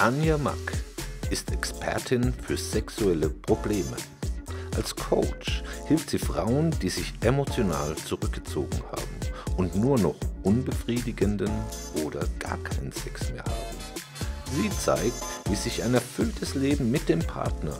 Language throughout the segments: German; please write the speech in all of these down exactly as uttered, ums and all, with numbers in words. Anja Mack ist Expertin für sexuelle Probleme. Als Coach hilft sie Frauen, die sich emotional zurückgezogen haben und nur noch unbefriedigenden oder gar keinen Sex mehr haben. Sie zeigt, wie sich ein erfülltes Leben mit dem Partner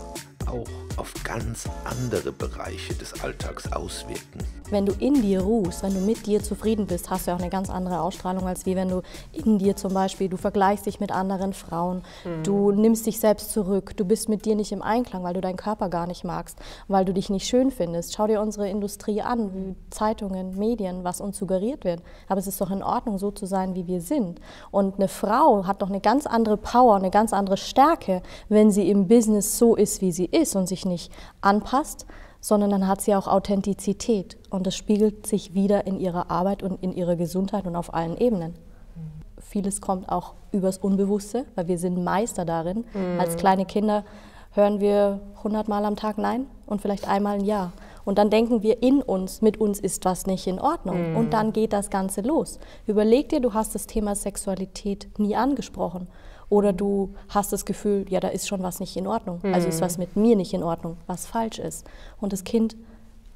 auch auf ganz andere Bereiche des Alltags auswirken. Wenn du in dir ruhst, wenn du mit dir zufrieden bist, hast du ja auch eine ganz andere Ausstrahlung, als wie wenn du in dir zum Beispiel, du vergleichst dich mit anderen Frauen, mhm. du nimmst dich selbst zurück, du bist mit dir nicht im Einklang, weil du deinen Körper gar nicht magst, weil du dich nicht schön findest. Schau dir unsere Industrie an, wie Zeitungen, Medien, was uns suggeriert wird. Aber es ist doch in Ordnung, so zu sein, wie wir sind. Und eine Frau hat doch eine ganz andere Power, eine ganz andere Stärke, wenn sie im Business so ist, wie sie ist und sich nicht anpasst, sondern dann hat sie auch Authentizität und das spiegelt sich wieder in ihrer Arbeit und in ihrer Gesundheit und auf allen Ebenen. Mhm. Vieles kommt auch übers Unbewusste, weil wir sind Meister darin. Mhm. Als kleine Kinder hören wir hundertmal am Tag Nein und vielleicht einmal ein Ja. Und dann denken wir in uns, mit uns ist was nicht in Ordnung. Mhm. Und dann geht das Ganze los. Überleg dir, du hast das Thema Sexualität nie angesprochen. Oder du hast das Gefühl, ja, da ist schon was nicht in Ordnung. Mhm. Also ist was mit mir nicht in Ordnung, was falsch ist. Und das Kind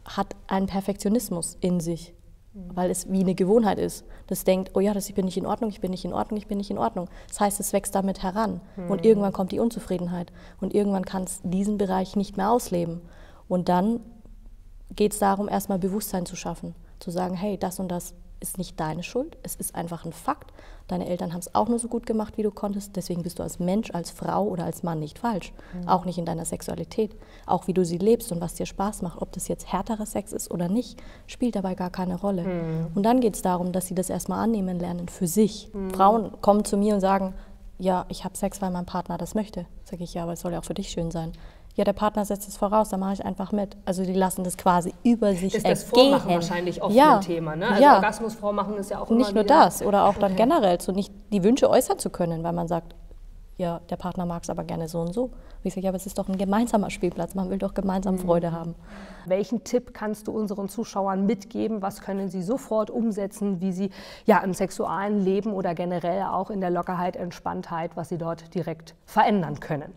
hat einen Perfektionismus in sich, mhm. weil es wie eine Gewohnheit ist. Das denkt, oh ja, das, ich bin nicht in Ordnung, ich bin nicht in Ordnung, ich bin nicht in Ordnung. Das heißt, es wächst damit heran. Mhm. Und irgendwann kommt die Unzufriedenheit. Und irgendwann kann es diesen Bereich nicht mehr ausleben. Und dann geht es darum, erstmal Bewusstsein zu schaffen, zu sagen, hey, das und das ist nicht deine Schuld, es ist einfach ein Fakt. Deine Eltern haben es auch nur so gut gemacht, wie du konntest, deswegen bist du als Mensch, als Frau oder als Mann nicht falsch, mhm. auch nicht in deiner Sexualität. Auch wie du sie lebst und was dir Spaß macht, ob das jetzt härterer Sex ist oder nicht, spielt dabei gar keine Rolle. Mhm. Und dann geht es darum, dass sie das erstmal annehmen lernen für sich. Mhm. Frauen kommen zu mir und sagen, ja, ich habe Sex, weil mein Partner das möchte. Sage ich, ja, aber es soll ja auch für dich schön sein. Ja, der Partner setzt es voraus, dann mache ich einfach mit. Also die lassen das quasi über sich ergehen. Ist das Vormachen wahrscheinlich oft ja. ein Thema, ne? Also ja. Orgasmus vormachen ist ja auch immer nicht nur das, oder auch dann okay. generell, so nicht die Wünsche äußern zu können, weil man sagt, ja, der Partner mag es aber gerne so und so. Wie ich sage, ja, aber es ist doch ein gemeinsamer Spielplatz, man will doch gemeinsam mhm. Freude haben. Welchen Tipp kannst du unseren Zuschauern mitgeben? Was können sie sofort umsetzen, wie sie ja im sexualen Leben oder generell auch in der Lockerheit, Entspanntheit, was sie dort direkt verändern können?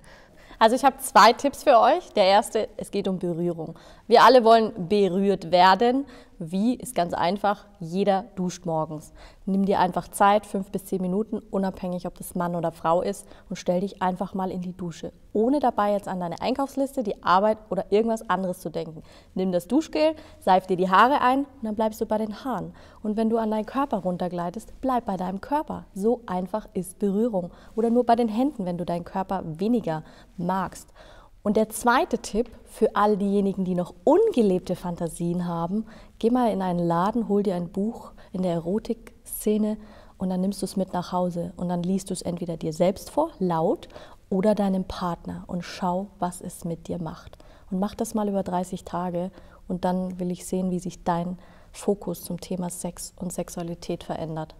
Also ich habe zwei Tipps für euch. Der erste, es geht um Berührung. Wir alle wollen berührt werden. Wie? Ist ganz einfach. Jeder duscht morgens. Nimm dir einfach Zeit, fünf bis zehn Minuten, unabhängig, ob das Mann oder Frau ist, und stell dich einfach mal in die Dusche, ohne dabei jetzt an deine Einkaufsliste, die Arbeit oder irgendwas anderes zu denken. Nimm das Duschgel, seif dir die Haare ein und dann bleibst du bei den Haaren. Und wenn du an deinen Körper runtergleitest, bleib bei deinem Körper. So einfach ist Berührung. Oder nur bei den Händen, wenn du deinen Körper weniger magst. Und der zweite Tipp für all diejenigen, die noch ungelebte Fantasien haben, geh mal in einen Laden, hol dir ein Buch in der Erotikszene und dann nimmst du es mit nach Hause und dann liest du es entweder dir selbst vor, laut, oder deinem Partner und schau, was es mit dir macht. Und mach das mal über dreißig Tage und dann will ich sehen, wie sich dein Fokus zum Thema Sex und Sexualität verändert.